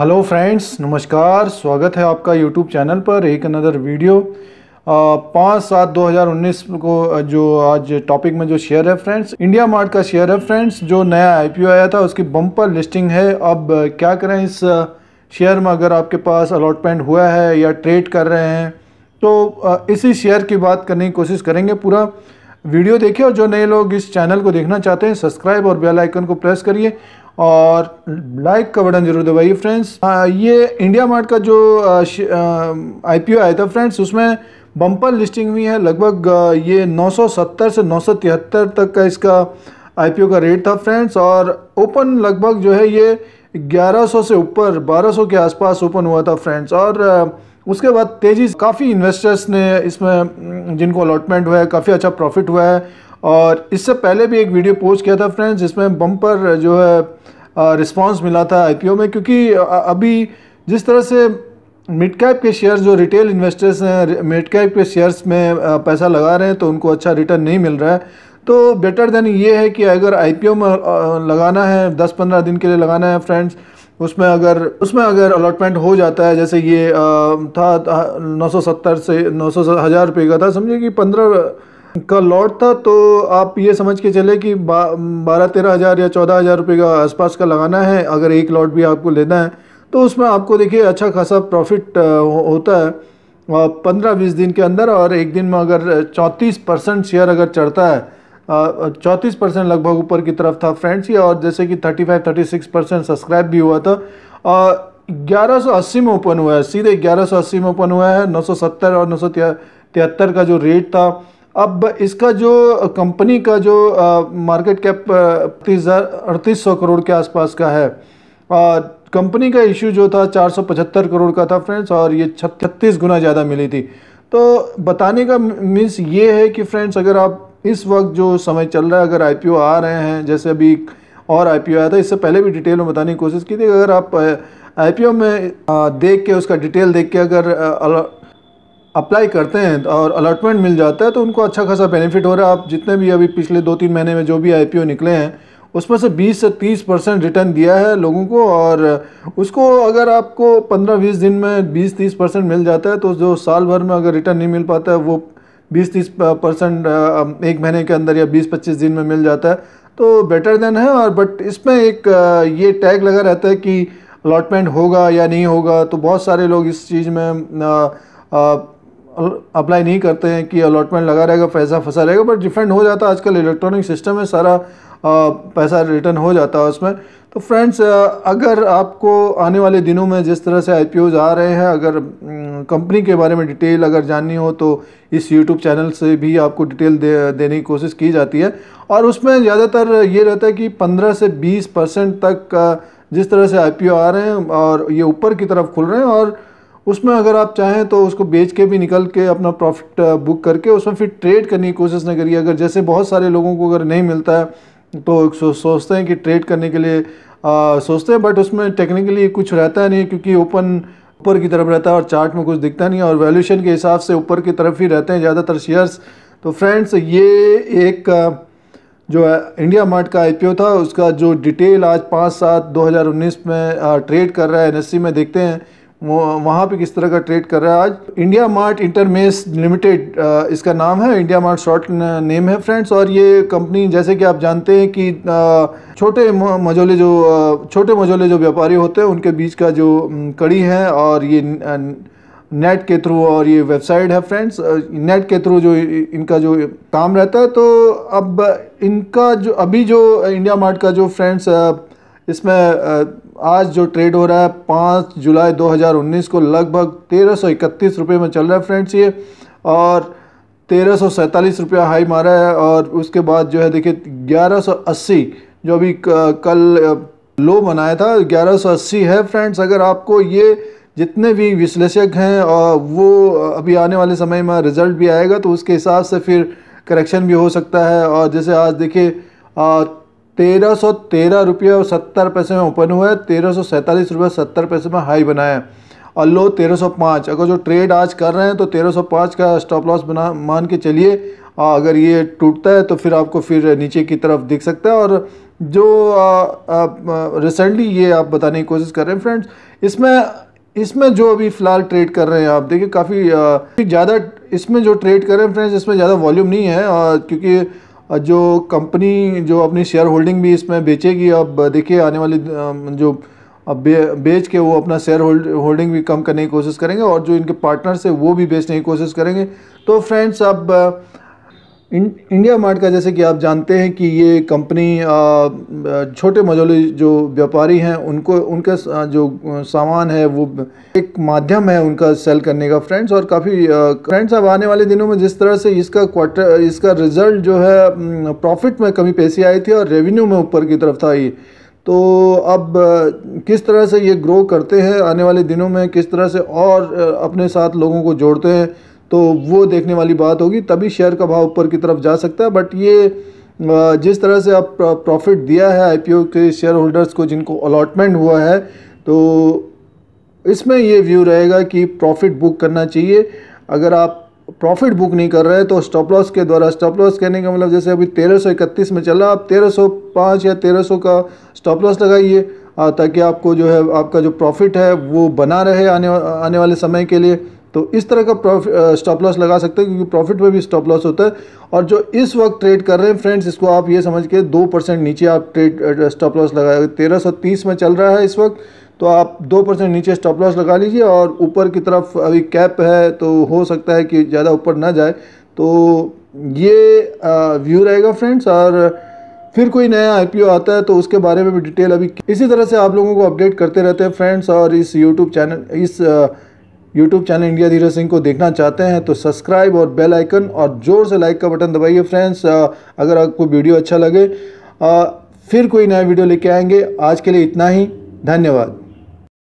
Hello friends, नमस्कार। स्वागत है आपका यूट्यूब चैनल पर एक अनदर वीडियो। 5/7/2019 को जो आज टॉपिक में जो शेयर है फ्रेंड्स, इंडिया मार्ट का शेयर है फ्रेंड्स, जो नया आईपीओ आया था उसकी बम्पर लिस्टिंग है। अब क्या करें इस शेयर में, अगर आपके पास अलॉटमेंट हुआ है या ट्रेड कर रहे हैं तो इसी शेयर की बात करने की कोशिश करेंगे। पूरा वीडियो देखिए और जो नए लोग इस चैनल को देखना चाहते हैं सब्सक्राइब और बेल आइकन को प्रेस करिए और लाइक का बटन जरूर दबाइए फ्रेंड्स। ये इंडिया मार्ट का जो आईपीओ आया था फ्रेंड्स, उसमें बम्पर लिस्टिंग हुई है। लगभग ये 970 से 973 तक का इसका आईपीओ का रेट था फ्रेंड्स, और ओपन लगभग जो है ये 1100 से ऊपर 1200 के आसपास ओपन हुआ था फ्रेंड्स। और उसके बाद तेज़ी से काफ़ी इन्वेस्टर्स ने इसमें, जिनको अलॉटमेंट हुआ है, काफ़ी अच्छा प्रॉफिट हुआ है। और इससे पहले भी एक वीडियो पोस्ट किया था फ्रेंड्स, जिसमें बम्पर जो है रिस्पांस मिला था आईपीओ में, क्योंकि अभी जिस तरह से मिड कैप के शेयर्स, जो रिटेल इन्वेस्टर्स हैं, मिड कैप के शेयर्स में पैसा लगा रहे हैं तो उनको अच्छा रिटर्न नहीं मिल रहा है। तो बेटर देन ये है कि अगर आईपीओ में लगाना है, 10-15 दिन के लिए लगाना है फ्रेंड्स, उसमें अगर अलॉटमेंट हो जाता है, जैसे ये था 970 से 900 रुपये का था, समझिए कि 15 का लॉट था, तो आप ये समझ के चले कि 12-13 हज़ार या 14 हज़ार रुपये का आसपास का लगाना है। अगर एक लॉट भी आपको लेना है तो उसमें आपको देखिए अच्छा खासा प्रॉफिट होता है 15-20 दिन के अंदर। और एक दिन में अगर 34% शेयर अगर चढ़ता है, 34% लगभग ऊपर की तरफ था फ्रेंड्स ये, और जैसे कि 35-36% सब्सक्राइब भी हुआ था। 1180 में ओपन हुआ है, सीधे 1180 में ओपन हुआ है। 970 और 973 का जो रेट था। अब इसका जो कंपनी का जो मार्केट कैप 3800 करोड़ के आसपास का है। कंपनी का इशू जो था 475 करोड़ का था फ्रेंड्स, और ये 36 गुना ज़्यादा मिली थी। तो बताने का मीन्स ये है कि फ्रेंड्स, अगर आप इस वक्त जो समय चल रहा है, अगर आईपीओ आ रहे हैं, जैसे अभी और आईपीओ आया था, इससे पहले भी डिटेल में बताने की कोशिश की थी, अगर आप आईपीओ में देख के, उसका डिटेल देख के अगर अप्लाई करते हैं और अलॉटमेंट मिल जाता है तो उनको अच्छा खासा बेनिफिट हो रहा है। आप जितने भी अभी पिछले 2-3 महीने में जो भी आईपीओ निकले हैं, उसमें से 20 से 30% रिटर्न दिया है लोगों को, और उसको अगर आपको 15-20 दिन में 20-30% मिल जाता है तो जो साल भर में अगर रिटर्न नहीं मिल पाता है वो 20-30% एक महीने के अंदर या 20-25 दिन में मिल जाता है। तो बेटर देन है। और बट इसमें एक ये टैग लगा रहता है कि अलॉटमेंट होगा या नहीं होगा, तो बहुत सारे लोग इस चीज़ में अप्लाई नहीं करते हैं कि अलॉटमेंट लगा रहेगा, पैसा फंसा रहेगा, बट डिफेंड हो जाता है। आजकल इलेक्ट्रॉनिक सिस्टम है, सारा पैसा रिटर्न हो जाता है उसमें। तो फ्रेंड्स, अगर आपको आने वाले दिनों में जिस तरह से आईपीओज आ रहे हैं, अगर कंपनी के बारे में डिटेल अगर जाननी हो तो इस यूट्यूब चैनल से भी आपको डिटेल देने की कोशिश की जाती है। और उसमें ज़्यादातर ये रहता है कि 15 से 20% तक जिस तरह से आईपीओ आ रहे हैं और ये ऊपर की तरफ खुल रहे हैं, और उसमें अगर आप चाहें तो उसको बेच के भी निकल के अपना प्रॉफिट बुक करके उसमें फिर ट्रेड करने की कोशिश ना करिए। अगर जैसे बहुत सारे लोगों को अगर नहीं मिलता है तो सोचते हैं कि ट्रेड करने के लिए सोचते हैं, बट उसमें टेक्निकली कुछ रहता नहीं, क्योंकि ओपन ऊपर की तरफ रहता है और चार्ट में कुछ दिखता नहीं, और वैल्यूएशन के हिसाब से ऊपर की तरफ ही रहते हैं ज़्यादातर शेयर्स। तो फ्रेंड्स, ये एक जो इंडिया मार्ट का आईपीओ था, उसका जो डिटेल आज 5/7/2019 में ट्रेड कर रहा है NSE में, देखते हैं वहाँ पे किस तरह का ट्रेड कर रहा है आज। इंडिया मार्ट इंटरमेश लिमिटेड इसका नाम है, इंडिया मार्ट शॉर्ट नेम है फ्रेंड्स। और ये कंपनी, जैसे कि आप जानते हैं कि छोटे मझोले जो व्यापारी होते हैं उनके बीच का जो कड़ी है, और ये नेट के थ्रू, और ये वेबसाइट है फ्रेंड्स, नेट के थ्रू जो इनका जो काम रहता है। तो अब इनका जो अभी जो इंडिया मार्ट का जो फ्रेंड्स इसमें आज जो ट्रेड हो रहा है 5 जुलाई 2019 को लगभग 1331 रुपये में चल रहा है फ्रेंड्स ये, और 1347 रुपया हाई मारा है। और उसके बाद जो है देखिए 1180 जो अभी कल लो बनाया था 1180 है फ्रेंड्स। अगर आपको ये जितने भी विश्लेषक हैं, और वो अभी आने वाले समय में रिजल्ट भी आएगा तो उसके हिसाब से फिर करेक्शन भी हो सकता है। और जैसे आज देखिए 1313 रुपये और 70 पैसे में ओपन हुआ है, 1347 रुपये 70 पैसे में हाई बनाया है, और लो 1305। अगर जो ट्रेड आज कर रहे हैं तो 1305 का स्टॉप लॉस बना मान के चलिए, अगर ये टूटता है तो फिर आपको फिर नीचे की तरफ दिख सकता है। और जो रिसेंटली ये आप बताने की कोशिश कर रहे हैं। फ्रेंड्स इसमें जो अभी फ़िलहाल ट्रेड कर रहे हैं आप देखिए काफ़ी ज़्यादा इसमें जो ट्रेड कर रहे हैं फ्रेंड्स इसमें ज़्यादा वॉल्यूम नहीं है क्योंकि जो कंपनी जो अपनी शेयर होल्डिंग भी इसमें बेचेगी, अब देखिए आने वाली जो अब बेच के वो अपना शेयर होल्डिंग भी कम करने की कोशिश करेंगे और जो इनके पार्टनर्स हैं वो भी बेचने की कोशिश करेंगे। तो फ्रेंड्स अब इंडिया मार्ट का जैसे कि आप जानते हैं कि ये कंपनी छोटे मझोले जो व्यापारी हैं उनको उनका जो सामान है वो एक माध्यम है उनका सेल करने का फ्रेंड्स। और काफ़ी फ्रेंड्स अब आने वाले दिनों में जिस तरह से इसका रिज़ल्ट जो है प्रॉफिट में कमी पेशी आई थी और रेवेन्यू में ऊपर की तरफ था ये, तो अब किस तरह से ये ग्रो करते हैं आने वाले दिनों में, किस तरह से और अपने साथ लोगों को जोड़ते हैं तो वो देखने वाली बात होगी, तभी शेयर का भाव ऊपर की तरफ जा सकता है। बट ये जिस तरह से अब प्रॉफिट दिया है आईपीओ के शेयर होल्डर्स को जिनको अलॉटमेंट हुआ है, तो इसमें ये व्यू रहेगा कि प्रॉफिट बुक करना चाहिए। अगर आप प्रॉफिट बुक नहीं कर रहे हैं तो स्टॉप लॉस के द्वारा, स्टॉप लॉस कहने का मतलब जैसे अभी 1331 में चला, आप 1305 या 1300 का स्टॉप लॉस लगाइए ताकि आपको जो है आपका जो प्रॉफिट है वो बना रहे आने वाले समय के लिए। तो इस तरह का स्टॉप लॉस लगा सकते हैं क्योंकि प्रॉफिट में भी स्टॉप लॉस होता है। और जो इस वक्त ट्रेड कर रहे हैं फ्रेंड्स इसको आप ये समझ के 2% नीचे आप ट्रेड स्टॉप लॉस लगाए, 1330 में चल रहा है इस वक्त, तो आप 2% नीचे स्टॉप लॉस लगा लीजिए और ऊपर की तरफ अभी कैप है तो हो सकता है कि ज़्यादा ऊपर ना जाए। तो ये व्यू रहेगा फ्रेंड्स। और फिर कोई नया आईपीओ आता है तो उसके बारे में भी डिटेल अभी इसी तरह से आप लोगों को अपडेट करते रहते हैं फ्रेंड्स। और इस YouTube channel India Dheeraj Singh को देखना चाहते हैं तो सब्सक्राइब और बेल आइकन और ज़ोर से लाइक का बटन दबाइए फ्रेंड्स अगर आपको वीडियो अच्छा लगे। फिर कोई नया वीडियो लेके आएंगे। आज के लिए इतना ही, धन्यवाद।